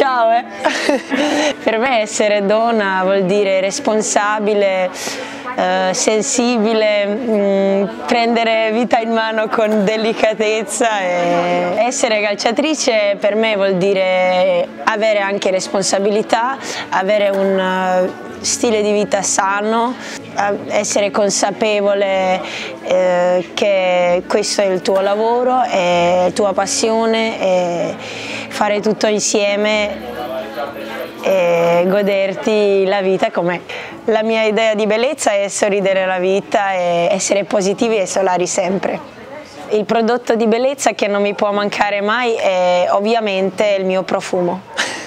Ciao, eh. Per me essere donna vuol dire responsabile, sensibile, prendere vita in mano con delicatezza. E essere calciatrice per me vuol dire avere anche responsabilità, avere un stile di vita sano, essere consapevole che questo è il tuo lavoro, è la tua passione, e fare tutto insieme e goderti la vita com'è. La mia idea di bellezza è sorridere alla vita e essere positivi e solari sempre. Il prodotto di bellezza che non mi può mancare mai è ovviamente il mio profumo.